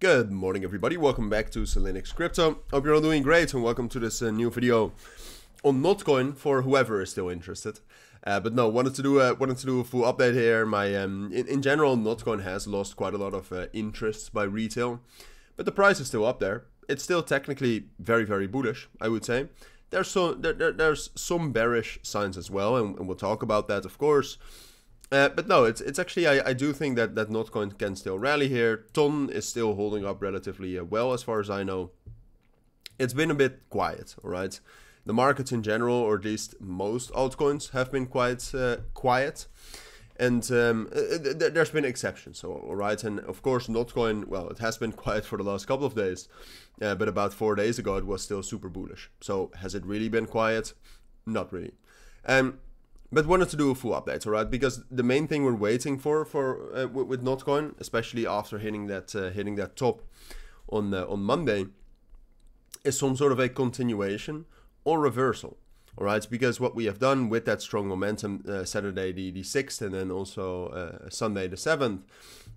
Good morning, everybody. Welcome back to Cilinix Crypto. Hope you're all doing great and welcome to this new video on Notcoin for whoever is still interested. But no, wanted to do a full update here. My in general, Notcoin has lost quite a lot of interest by retail, but the price is still up there. It's still technically very, very bullish, I would say. There's some bearish signs as well, and we'll talk about that, of course. But no, it's actually, I do think that Notcoin can still rally here. TON is still holding up relatively well, as far as I know. It's been a bit quiet, all right? The markets in general, or at least most altcoins, have been quite quiet. And there's been exceptions, all right? And of course, Notcoin, well, it has been quiet for the last couple of days. But about 4 days ago, it was still super bullish. So has it really been quiet? Not really. But wanted to do a full update, all right? Because the main thing we're waiting for with Notcoin, especially after hitting that top on Monday, is some sort of a continuation or reversal, all right? Because what we have done with that strong momentum Saturday the 6th and then also Sunday the 7th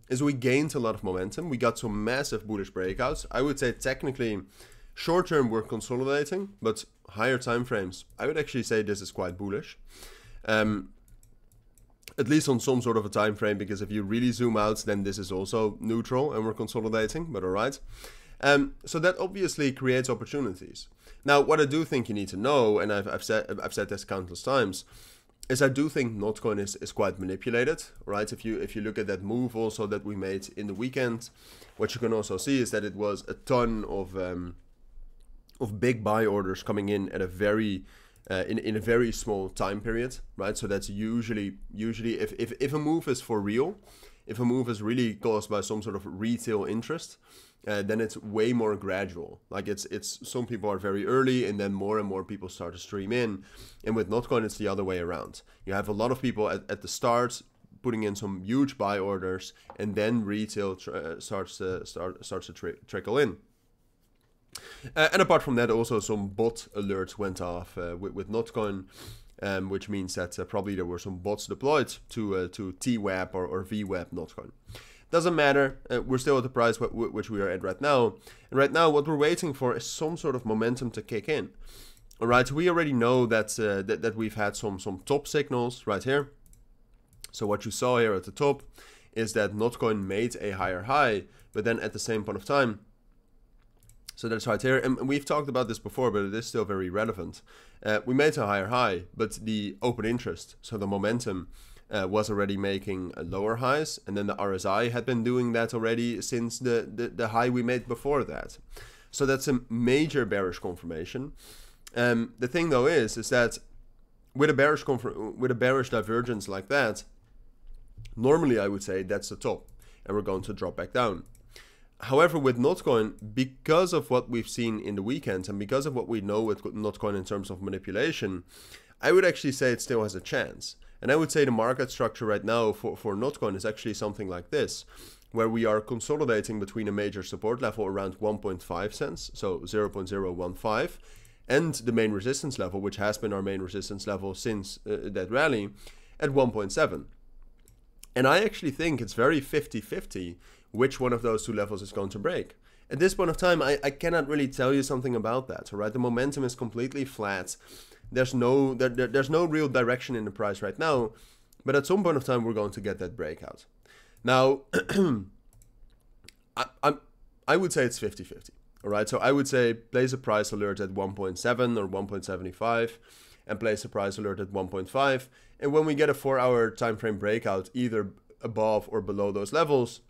is we gained a lot of momentum. We got some massive bullish breakouts. I would say technically short term we're consolidating, but higher time frames, I would actually say this is quite bullish. At least on some sort of a time frame, because if you really zoom out, then this is also neutral and we're consolidating, but all right. So that obviously creates opportunities. Now, what I do think you need to know, and I've said this countless times, is I do think Notcoin is quite manipulated, right? If you look at that move also that we made in the weekend, what you can also see is that it was a ton of big buy orders coming in at a very in a very small time period, right? So that's usually if a move is for real, if a move is really caused by some sort of retail interest, then it's way more gradual. Like it's some people are very early, and more people start to stream in. And with Notcoin, it's the other way around. You have a lot of people at the start putting in some huge buy orders, and then retail starts to trickle in. And apart from that, also some bot alerts went off with Notcoin, which means that probably there were some bots deployed to TWAP or VWAP Notcoin. Doesn't matter. We're still at the price which we are at right now. And right now, what we're waiting for is some sort of momentum to kick in. All right, we already know that we've had some top signals right here. So what you saw here at the top is that Notcoin made a higher high, but then at the same point of time. So that's right here, and we've talked about this before, but it is still very relevant. We made a higher high, but the open interest, so the momentum, was already making lower highs, and then the RSI had been doing that already since the high we made before that. So that's a major bearish confirmation. The thing though is that with a bearish divergence like that, normally I would say that's the top, and we're going to drop back down. However, with Notcoin, because of what we've seen in the weekend and because of what we know with Notcoin in terms of manipulation, I would actually say it still has a chance. And I would say the market structure right now for Notcoin is actually something like this, where we are consolidating between a major support level around 1.5 cents, so 0.015, and the main resistance level, which has been our main resistance level since that rally, at 1.7. And I actually think it's very 50-50 which one of those two levels is going to break. At this point of time, I cannot really tell you something about that, all right? The momentum is completely flat. There's no real direction in the price right now, but at some point of time, we're going to get that breakout. Now, I would say it's 50-50, all right? So I would say place a price alert at 1.7 or 1.75 and place a price alert at 1.5. And when we get a 4-hour time frame breakout, either above or below those levels,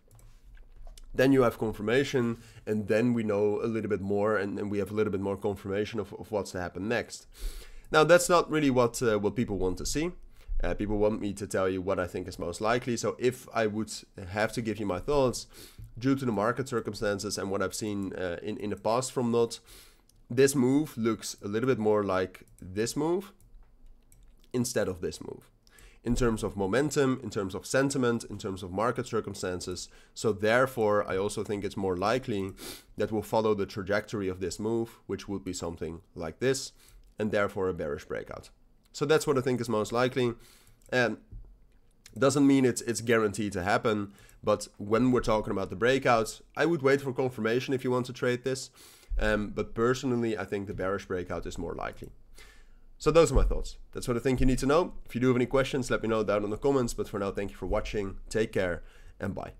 then you have confirmation, and then we know a little bit more, and we have a little bit more confirmation of what's to happen next. Now, that's not really what people want to see. People want me to tell you what I think is most likely. So if I would have to give you my thoughts, due to the market circumstances and what I've seen in the past from Not, this move looks a little bit more like this move instead of this move, in terms of momentum, in terms of sentiment, in terms of market circumstances. So therefore, I also think it's more likely that we'll follow the trajectory of this move, which would be something like this, and therefore a bearish breakout. So that's what I think is most likely. Doesn't mean it's guaranteed to happen, but when we're talking about the breakouts, I would wait for confirmation if you want to trade this. But personally, I think the bearish breakout is more likely. So those are my thoughts. That's what I think you need to know. If you do have any questions, let me know down in the comments. But for now, thank you for watching. Take care and bye.